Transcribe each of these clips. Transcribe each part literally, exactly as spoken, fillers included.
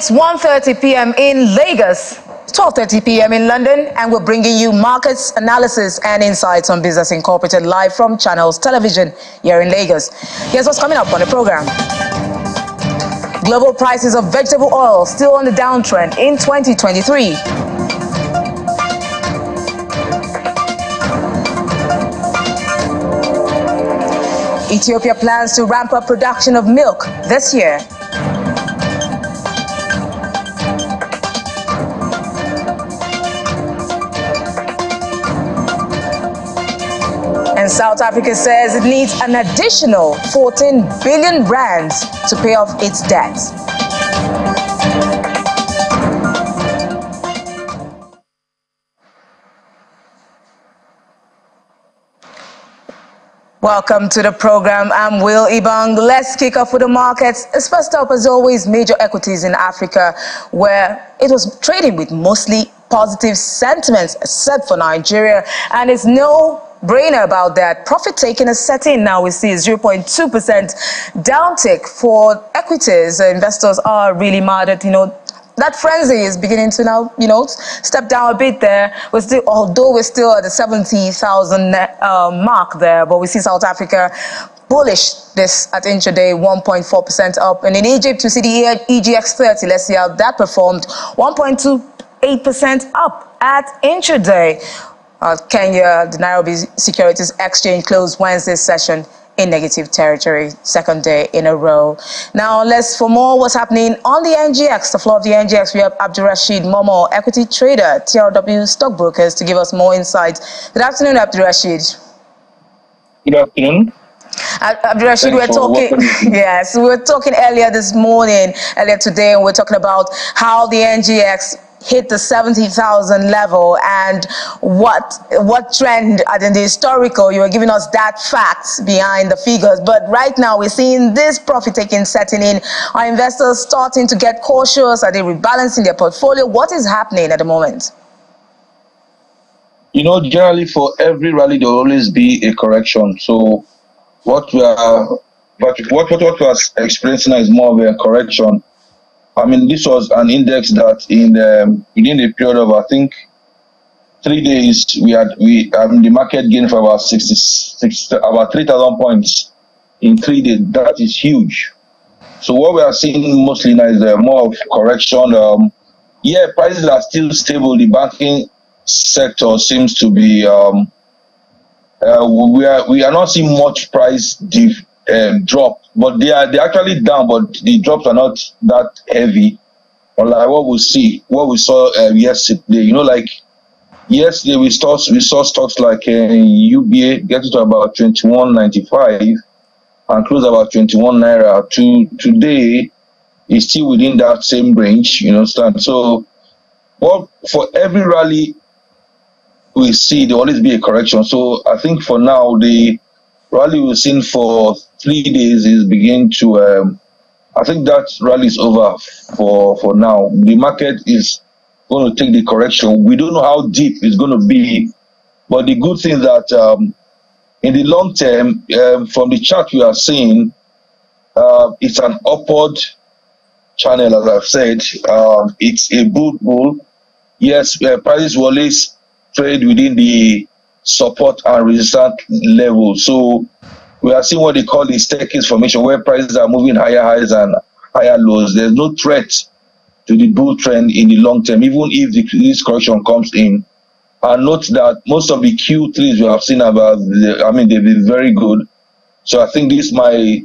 It's one thirty p m in Lagos, twelve thirty p m in London, and we're bringing you markets, analysis, and insights on Business Incorporated live from Channels Television here in Lagos. Here's what's coming up on the program. Global prices of vegetable oil still on the downtrend in twenty twenty-three. Ethiopia plans to ramp up production of milk this year. And South Africa says it needs an additional fourteen billion rand to pay off its debt. Welcome to the program. I'm Will Ibang. Let's kick off with the markets. It's first up, as always, major equities in Africa, where it was trading with mostly positive sentiments, except for Nigeria, and it's no brainer about that. Profit taking a set in now. We see a zero point two percent downtick for equities. Investors are really mad at, you know, that frenzy is beginning to now, you know, step down a bit there. We're still, although we're still at the seventy thousand uh, mark there, but we see South Africa bullish this at intraday, one point four percent up. And in Egypt, we see the E G X thirty. Let's see how that performed. one point two eight percent up at intraday. Uh, Kenya, the Nairobi Securities Exchange closed Wednesday's session in negative territory, second day in a row. Now, let's for more what's happening on the N G X, the floor of the N G X. We have Abdul Rasheed Momoh, equity trader, T R W stockbrokers, to give us more insight. Good afternoon, Abdul Rasheed. Good afternoon. Uh, Abdul Rasheed, we're talking. Yes, we were talking earlier this morning, earlier today, and we we're talking about how the N G X hit the seventy thousand level and what what trend are in the historical. You were giving us that facts behind the figures, but right now we're seeing this profit taking setting in. Are investors starting to get cautious? Are they rebalancing their portfolio? What is happening at the moment? You know, generally for every rally there will always be a correction. So what we are what what what we are experiencing now is more of a correction. I mean, this was an index that in um, within a period of, I think, three days, we had we um, the market gained for about sixty-six, about three thousand points in three days. That is huge. So what we are seeing mostly now is uh, more of correction. Um, yeah, prices are still stable. The banking sector seems to be. Um, uh, we are we are not seeing much price dip. Um, drop, but they are they actually down, but the drops are not that heavy. Or like what we see, what we saw uh, yesterday. You know, like yesterday we saw we saw stocks like uh, U B A get to about twenty-one ninety-five and close about twenty-one naira. To today is still within that same range. You understand? So, what for every rally we see, there will always be a correction. So I think for now the rally we've seen for three days is beginning to. Um, I think that rally is over for for now. The market is going to take the correction. We don't know how deep it's going to be, but the good thing that um, in the long term, um, from the chart we are seeing, uh, it's an upward channel. As I've said, um, it's a bull bull. Yes, uh, prices will always trade within the support and resistance level. So we are seeing what they call the staircase formation, where prices are moving higher highs and higher lows. There's no threat to the bull trend in the long term, even if the, this correction comes in. And note that most of the Q threes we have seen about, the, I mean, they've been very good. So I think this might,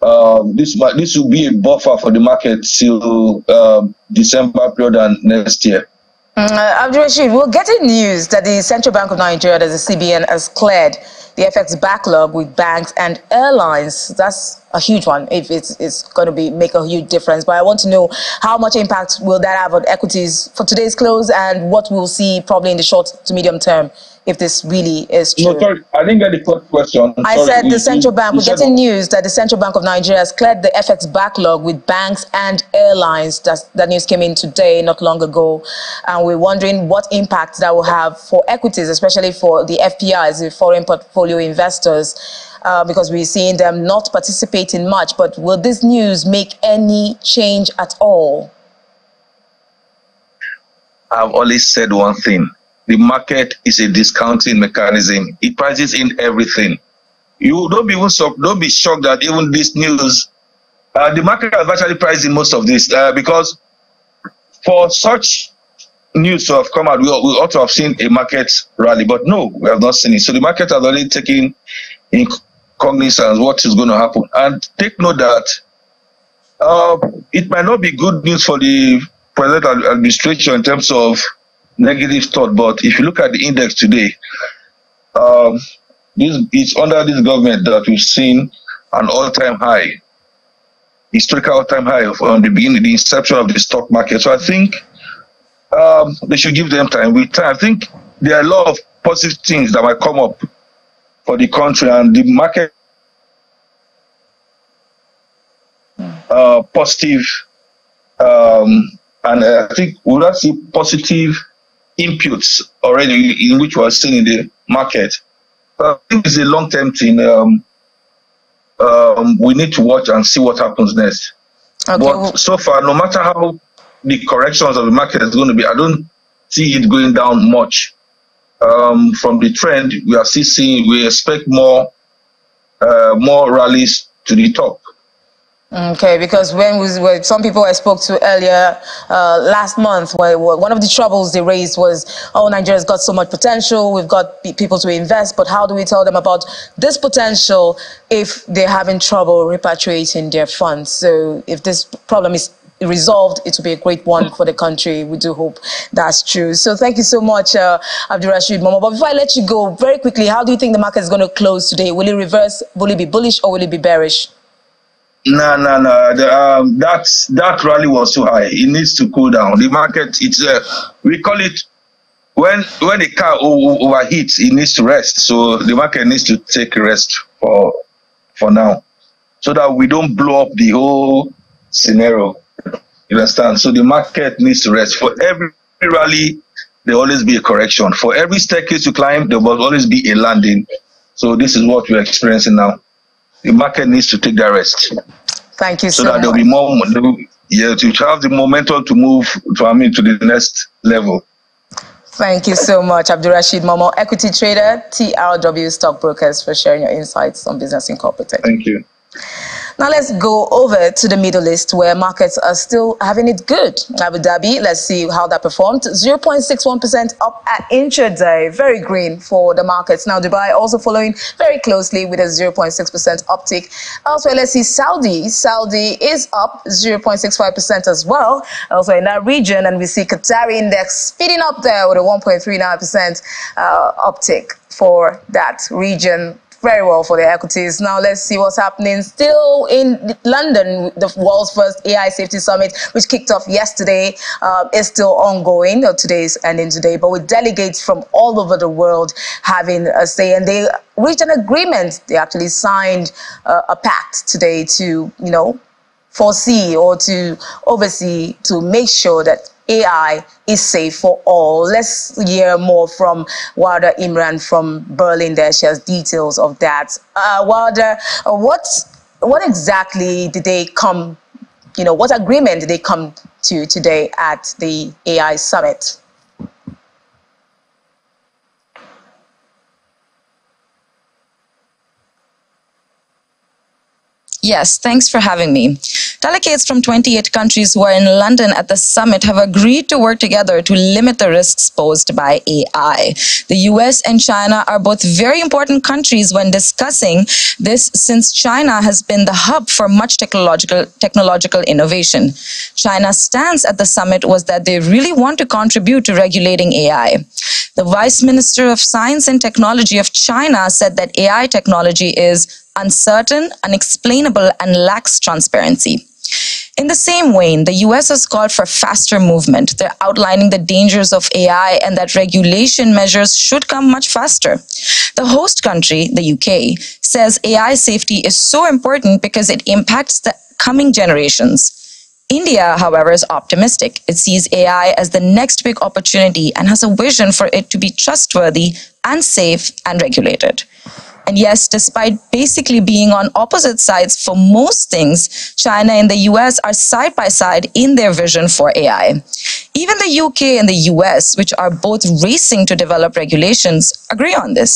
uh, this might, this will be a buffer for the market till uh, December period and next year. Uh, Abdul Rasheed, we're getting news that the Central Bank of Nigeria, the C B N, has cleared the F X backlog with banks and airlines. That's a huge one. If it's, it's going to be make a huge difference. But I want to know how much impact will that have on equities for today's close, and what we'll see probably in the short to medium term if this really is true. No, sorry, I didn't get the first question. I'm I sorry. said you, the Central you, Bank. You we're getting that. news that the Central Bank of Nigeria has cleared the F X backlog with banks and airlines. That's, that news came in today, not long ago, and we're wondering what impact that will have for equities, especially for the F P Is, the foreign portfolio investors, uh, because we're seeing them not participating much. But will this news make any change at all? I've always said one thing. The market is a discounting mechanism. It prices in everything. You don't be even don't be shocked that even this news, uh, the market has actually priced in most of this, uh, because for such news to have come out, we, we ought to have seen a market rally, but no, we have not seen it. So the market has already taken in cognizance what is going to happen. And take note that uh, it might not be good news for the present administration in terms of negative thought, but if you look at the index today, um, this it's under this government that we've seen an all-time high, historical all-time high from the beginning, the inception of the stock market. So I think um, they should give them time. With time, I think there are a lot of positive things that might come up for the country, and the market uh, positive, um, and I think we'll have see positive inputs already in which we are seeing in the market. I think it's a long-term thing. Um, um, we need to watch and see what happens next. Okay. But so far, no matter how the corrections of the market is going to be, I don't see it going down much. Um, from the trend, we are still seeing, we expect more, uh, more rallies to the top. Okay, because when we, when some people I spoke to earlier uh, last month, where, where one of the troubles they raised was, oh, Nigeria's got so much potential, we've got people to invest, but how do we tell them about this potential if they're having trouble repatriating their funds? So if this problem is resolved, it will be a great one for the country. We do hope that's true. So thank you so much, uh, Abdul Rasheed Momoh. But before I let you go, very quickly, how do you think the market is going to close today? Will it reverse? Will it be bullish or will it be bearish? No, no, no. The, um, that that rally was too high. It needs to cool down. The market, it's uh, we call it when when the car overheats, it needs to rest. So the market needs to take rest for for now, so that we don't blow up the whole scenario. You understand? So the market needs to rest. For every rally, there will always be a correction. For every staircase you climb, there will always be a landing. So this is what we're experiencing now. The market needs to take that rest. Thank you so, so that there will be more, yeah, to have the momentum to move to, I mean, to the next level. Thank you so much, Abdul Rasheed Momoh, equity trader, T R W Stockbrokers, for sharing your insights on Business Incorporated. Thank you. Now let's go over to the Middle East, where markets are still having it good. Abu Dhabi, let's see how that performed. zero point six one percent up at intraday, very green for the markets. Now Dubai also following very closely with a zero point six percent uptick. Elsewhere, let's see Saudi. Saudi is up zero point six five percent as well. Also in that region, and we see Qatari index speeding up there with a one point three nine percent uh, uptick for that region. Very well for the equities. Now let's see what's happening still in London. The world's first A I safety summit, which kicked off yesterday, uh, is still ongoing. Today's ending today, but with delegates from all over the world having a say, and they reached an agreement. They actually signed uh, a pact today to, you know, foresee or to oversee, to make sure that A I is safe for all. Let's hear more from Warda Imran from Berlin. There she has details of that. Uh, Warda, what what exactly did they come? You know, what agreement did they come to today at the A I summit? Yes, thanks for having me. Delegates from twenty-eight countries who are in London at the summit have agreed to work together to limit the risks posed by A I. The U S and China are both very important countries when discussing this, since China has been the hub for much technological, technological innovation. China's stance at the summit was that they really want to contribute to regulating A I. The Vice Minister of Science and Technology of China said that A I technology is uncertain, unexplainable, and lacks transparency. In the same vein, the U S has called for faster movement. They're outlining the dangers of A I and that regulation measures should come much faster. The host country, the U K, says A I safety is so important because it impacts the coming generations. India, however, is optimistic. It sees A I as the next big opportunity and has a vision for it to be trustworthy and safe and regulated. And yes, despite basically being on opposite sides for most things, China and the U S are side by side in their vision for A I. Even the U K and the U S, which are both racing to develop regulations, agree on this.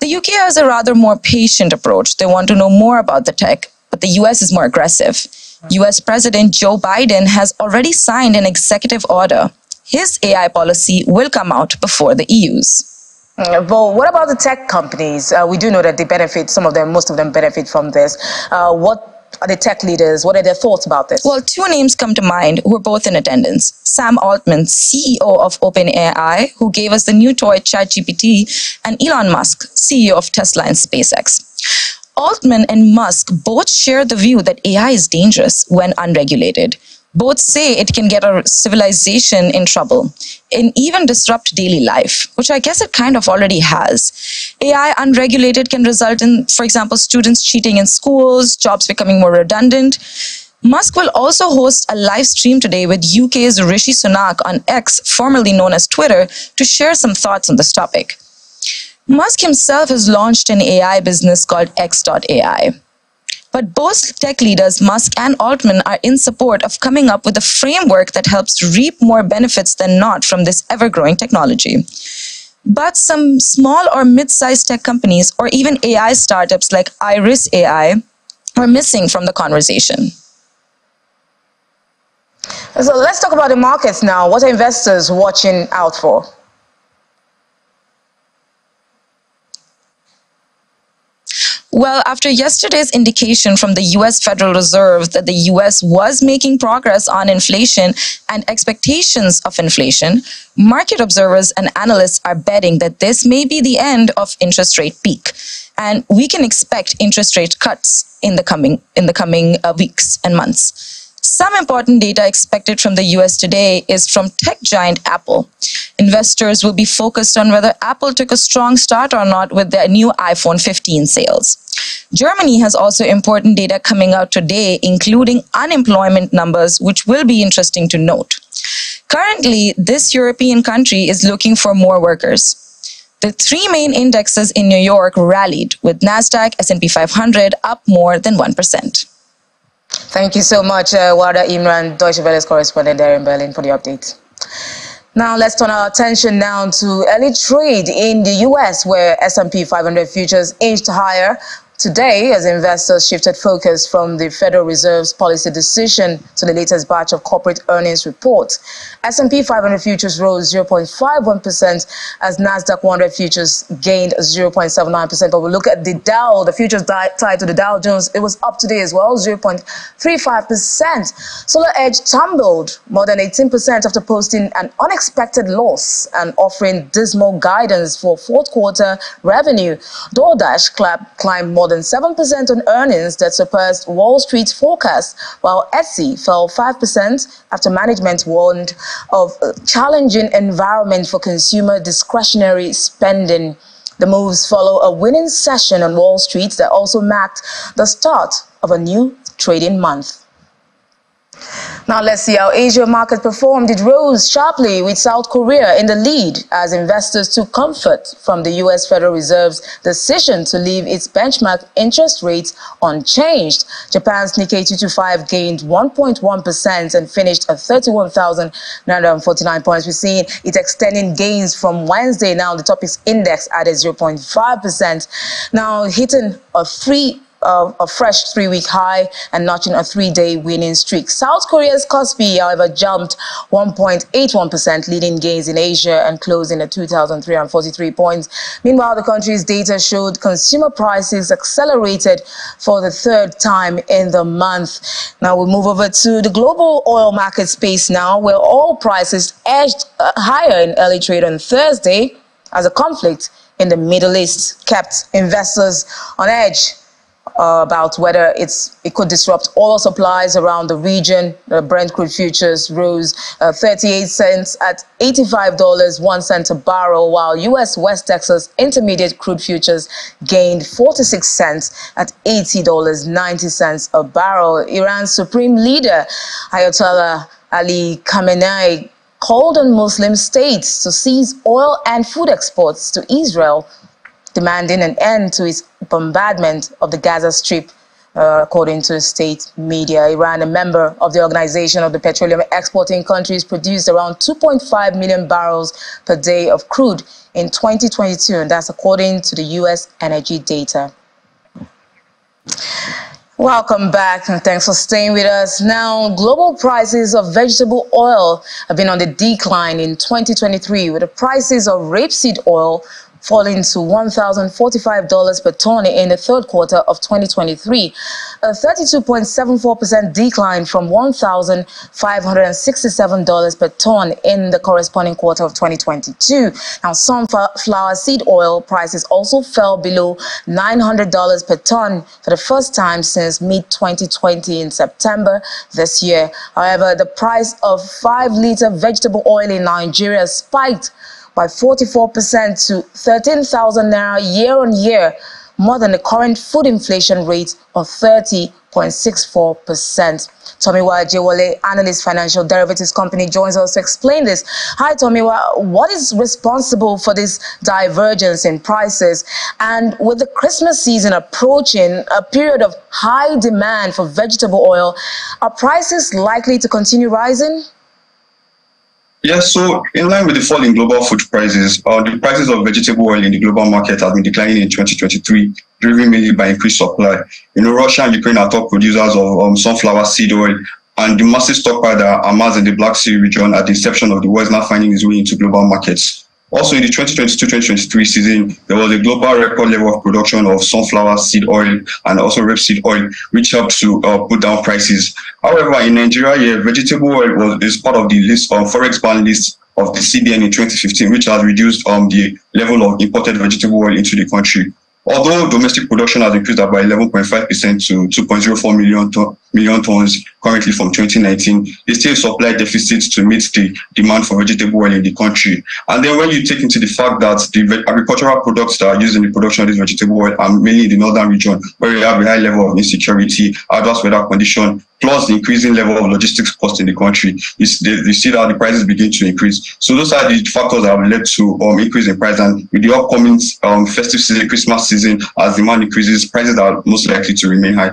The U K has a rather more patient approach. They want to know more about the tech, but the U S is more aggressive. U S President Joe Biden has already signed an executive order. His A I policy will come out before the E U's. Well, what about the tech companies? Uh, we do know that they benefit, some of them, most of them benefit from this. Uh, what are the tech leaders? What are their thoughts about this? Well, two names come to mind who are both in attendance. Sam Altman, C E O of OpenAI, who gave us the new toy ChatGPT, and Elon Musk, C E O of Tesla and SpaceX. Altman and Musk both share the view that A I is dangerous when unregulated. Both say it can get our civilization in trouble and even disrupt daily life, which I guess it kind of already has. A I unregulated can result in, for example, students cheating in schools, jobs becoming more redundant. Musk will also host a live stream today with U K's Rishi Sunak on X, formerly known as Twitter, to share some thoughts on this topic. Musk himself has launched an A I business called X dot A I. But both tech leaders, Musk and Altman, are in support of coming up with a framework that helps reap more benefits than not from this ever-growing technology. But some small or mid-sized tech companies or even A I startups like Iris A I are missing from the conversation. So let's talk about the markets now. What are investors watching out for? Well, after yesterday's indication from the U S Federal Reserve that the U S was making progress on inflation and expectations of inflation, market observers and analysts are betting that this may be the end of interest rate peak, and we can expect interest rate cuts in the coming in the coming uh, weeks and months. Some important data expected from the U S today is from tech giant Apple. Investors will be focused on whether Apple took a strong start or not with their new iPhone fifteen sales. Germany has also important data coming out today, including unemployment numbers, which will be interesting to note. Currently, this European country is looking for more workers. The three main indexes in New York rallied, with NASDAQ, S and P five hundred up more than one percent. Thank you so much, uh, Warda Imran, Deutsche Welle's correspondent there in Berlin, for the update. Now let's turn our attention now to early trade in the U S, where S and P five hundred futures inched higher today as investors shifted focus from the Federal Reserve's policy decision to the latest batch of corporate earnings reports. S and P five hundred futures rose zero point five one percent as NASDAQ one hundred futures gained zero point seven nine percent. But we look at the Dow, the futures tied to the Dow Jones, it was up today as well, zero point three five percent. SolarEdge tumbled more than eighteen percent after posting an unexpected loss and offering dismal guidance for fourth quarter revenue. DoorDash climbed more than seven percent on earnings that surpassed Wall Street's forecast, while Etsy fell five percent after management warned of a challenging environment for consumer discretionary spending. The moves follow a winning session on Wall Street that also marked the start of a new trading month. Now let's see how Asia market performed. It rose sharply with South Korea in the lead as investors took comfort from the U S Federal Reserve's decision to leave its benchmark interest rates unchanged. Japan's Nikkei two twenty-five gained one point one percent and finished at thirty-one thousand nine hundred forty-nine points. We're seeing it extending gains from Wednesday. Now the Topix index added zero point five percent. Now hitting a free Uh, a fresh three-week high and notching a three-day winning streak. South Korea's Kospi, however, jumped one point eight one percent, leading gains in Asia and closing at two thousand three hundred forty-three points. Meanwhile, the country's data showed consumer prices accelerated for the third time in the month. Now we move over to the global oil market space now, where oil prices edged higher in early trade on Thursday as a conflict in the Middle East kept investors on edge Uh, about whether it's it could disrupt oil supplies around the region. The Brent crude futures rose uh, thirty-eight cents at eighty-five dollars and one cent a barrel, while U S West Texas Intermediate crude futures gained forty-six cents at eighty dollars and ninety cents a barrel. Iran's supreme leader, Ayatollah Ali Khamenei, called on Muslim states to cease oil and food exports to Israel demanding an end to its bombardment of the Gaza Strip, uh, according to state media. Iran, a member of the Organization of the Petroleum Exporting Countries, produced around two point five million barrels per day of crude in twenty twenty-two, and that's according to the U S energy data. Welcome back, and thanks for staying with us. Now, global prices of vegetable oil have been on the decline in twenty twenty-three, with the prices of rapeseed oil falling to one thousand forty-five dollars per tonne in the third quarter of twenty twenty-three, a thirty-two point seven four percent decline from one thousand five hundred sixty-seven dollars per tonne in the corresponding quarter of twenty twenty-two. Now, sunflower seed oil prices also fell below nine hundred dollars per tonne for the first time since mid twenty twenty in September this year. However, the price of five litre vegetable oil in Nigeria spiked by forty-four percent to thirteen thousand naira year on year, more than the current food inflation rate of thirty point six four percent. Tomiwa Ajayi-Owale, analyst, financial derivatives company, joins us to explain this. Hi, Tomiwa. What is responsible for this divergence in prices? And with the Christmas season approaching, a period of high demand for vegetable oil, are prices likely to continue rising? Yes, so in line with the fall in global food prices, uh, the prices of vegetable oil in the global market have been declining in twenty twenty-three, driven mainly by increased supply. You know, Russia and Ukraine are top producers of um, sunflower seed oil, and the massive stockpile that amassed in the Black Sea region at the inception of the war is now finding its way into global markets. Also, in the twenty twenty-two twenty twenty-three season, there was a global record level of production of sunflower seed oil and also rapeseed oil, which helped to uh, put down prices. However, in Nigeria, yeah, vegetable oil was, is part of the list um, forex ban list of the C B N in twenty fifteen, which has reduced um, the level of imported vegetable oil into the country. Although domestic production has increased by eleven point five percent to two point zero four million, ton million tons currently from twenty nineteen, they still supply deficits to meet the demand for vegetable oil in the country. And then when you take into the fact that the agricultural products that are used in the production of this vegetable oil are mainly in the northern region, where you have a high level of insecurity, adverse weather condition, plus the increasing level of logistics costs in the country, you see that the prices begin to increase. So those are the factors that have led to um, increase in price. And with the upcoming um, festive season, Christmas season, as demand increases, prices are most likely to remain high.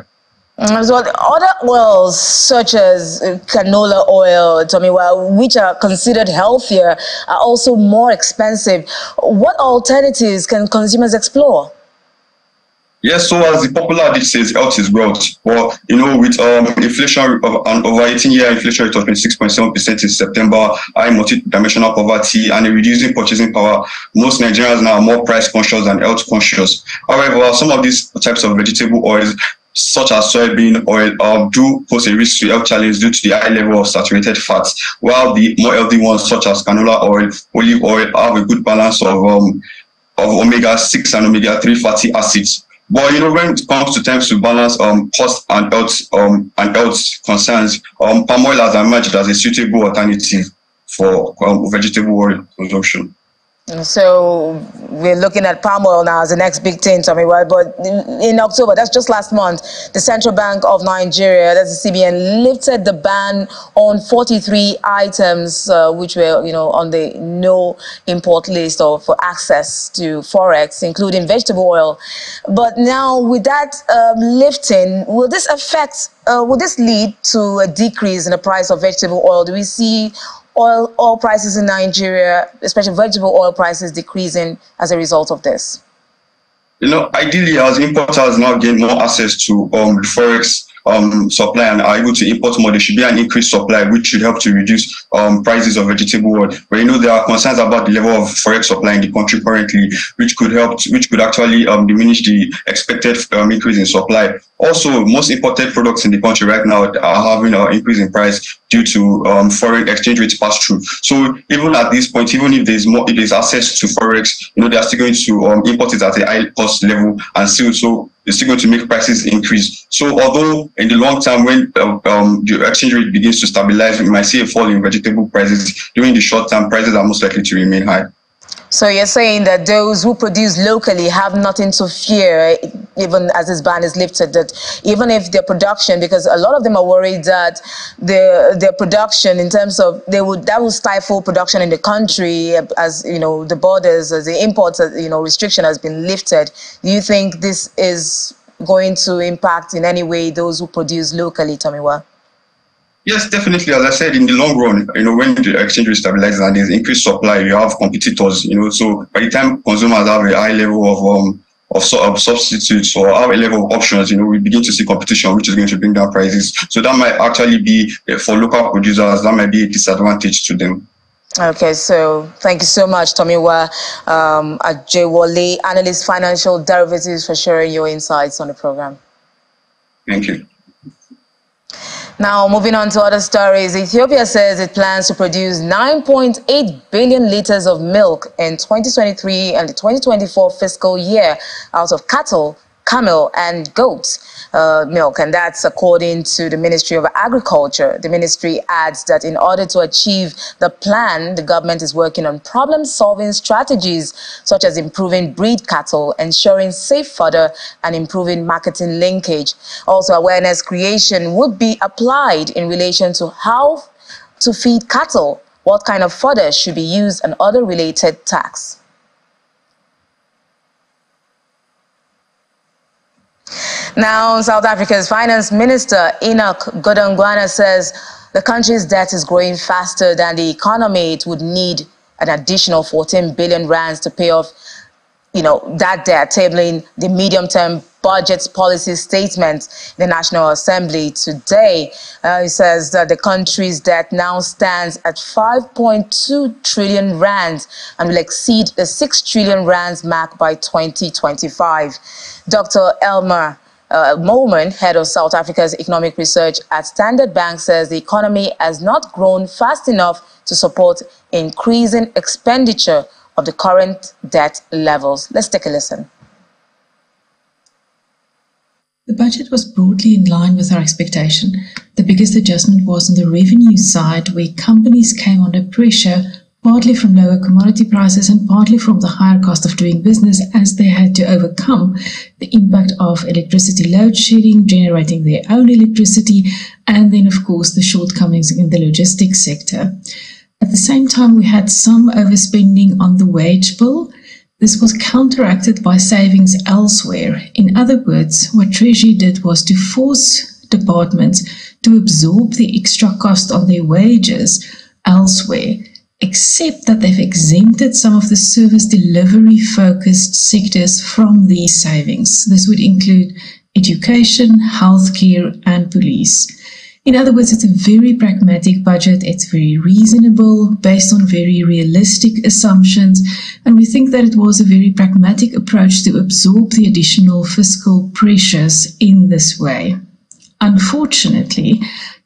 So other oils such as canola oil, Tomiwa, which are considered healthier, are also more expensive. What alternatives can consumers explore? Yes, so as the popular adage says, health is wealth. Well, you know, with um, inflation of an over eighteen year inflation rate of twenty-six point seven percent in September, high multi-dimensional poverty, and a reducing purchasing power, most Nigerians now are more price conscious than health conscious. However, some of these types of vegetable oils, such as soybean oil, um, do pose a risk to health challenge due to the high level of saturated fats, while the more healthy ones, such as canola oil, olive oil, have a good balance of um, of omega six and omega three fatty acids. But you know, when it comes to times to balance um, cost and health um, and health concerns, um, palm oil has emerged as a suitable alternative for um, vegetable oil consumption. So we're looking at palm oil now as the next big thing, Tommy. But in October, that's just last month, the Central Bank of Nigeria, that's the C B N, lifted the ban on forty-three items uh, which were, you know, on the no import list or for access to forex, including vegetable oil. But now, with that um, lifting, will this affect? Uh, will this lead to a decrease in the price of vegetable oil? Do we see Oil, oil prices in Nigeria, especially vegetable oil prices, decreasing as a result of this? You know, ideally, as importers now gain more access to um, forex um, supply and are able to import more, there should be an increased supply, which should help to reduce um, prices of vegetable oil. But you know, there are concerns about the level of forex supply in the country currently, which could help, to, which could actually um, diminish the expected um, increase in supply. Also, most imported products in the country right now are having an increase in price due to um, foreign exchange rate pass-through. So even at this point, even if there's more, if there's access to forex, you know, they are still going to um, import it at a high cost level, and still, so they're still going to make prices increase. So although in the long term, when uh, um, the exchange rate begins to stabilize, we might see a fall in vegetable prices. During the short term, prices are most likely to remain high. So you're saying that those who produce locally have nothing to fear, even as this ban is lifted, that even if their production, because a lot of them are worried that their their production in terms of they would that will stifle production in the country, as you know, the borders, as the imports, you know, restriction has been lifted. Do you think this is going to impact in any way those who produce locally, Tomiwa? Yes, definitely. As I said, in the long run, you know, when the exchange rate stabilizes and there's increased supply, you have competitors, you know, so by the time consumers have a high level of um of, of substitutes or have a level of options, you know, we begin to see competition, which is going to bring down prices. So that might actually be, uh, for local producers, that might be a disadvantage to them. Okay, so thank you so much, Tomiwa um, Ajayi-Owale, analyst, financial derivatives, for sharing your insights on the program. Thank you. Now, moving on to other stories, Ethiopia says it plans to produce nine point eight billion liters of milk in twenty twenty-three and the twenty twenty-four fiscal year out of cattle, camel and goat uh, milk, and that's according to the Ministry of Agriculture. The ministry adds that in order to achieve the plan, the government is working on problem-solving strategies such as improving breed cattle, ensuring safe fodder, and improving marketing linkage. Also, awareness creation would be applied in relation to how to feed cattle, what kind of fodder should be used, and other related tasks. Now, South Africa's finance minister, Enoch Godongwana, says the country's debt is growing faster than the economy. It would need an additional fourteen billion rands to pay off, you know, that debt, tabling the medium-term budget policy statement in the National Assembly today. Uh, it says that the country's debt now stands at five point two trillion rands and will exceed the six trillion rands mark by twenty twenty-five. Doctor Elmer Uh, Moman, head of South Africa's economic research at Standard Bank, says the economy has not grown fast enough to support increasing expenditure of the current debt levels. Let's take a listen. The budget was broadly in line with our expectation. The biggest adjustment was on the revenue side, where companies came under pressure, partly from lower commodity prices and partly from the higher cost of doing business, as they had to overcome the impact of electricity load shedding, generating their own electricity, and then, of course, the shortcomings in the logistics sector. At the same time, we had some overspending on the wage bill. This was counteracted by savings elsewhere. In other words, what Treasury did was to force departments to absorb the extra cost on their wages elsewhere, except that they've exempted some of the service delivery-focused sectors from these savings. This would include education, healthcare, and police. In other words, it's a very pragmatic budget. It's very reasonable, based on very realistic assumptions, and we think that it was a very pragmatic approach to absorb the additional fiscal pressures in this way. Unfortunately,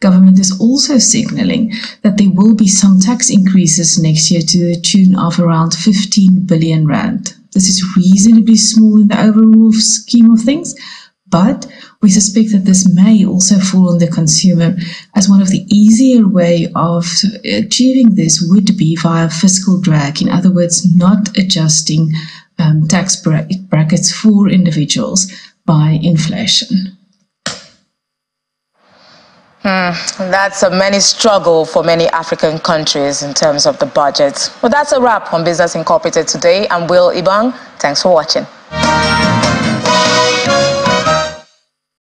government is also signalling that there will be some tax increases next year to the tune of around fifteen billion rand. This is reasonably small in the overall scheme of things, but we suspect that this may also fall on the consumer, as one of the easier way of achieving this would be via fiscal drag. In other words, not adjusting um, tax brackets for individuals by inflation. Hmm, that's a many struggle for many African countries in terms of the budget. Well, that's a wrap on Business Incorporated today. I'm Will Ibang. Thanks for watching.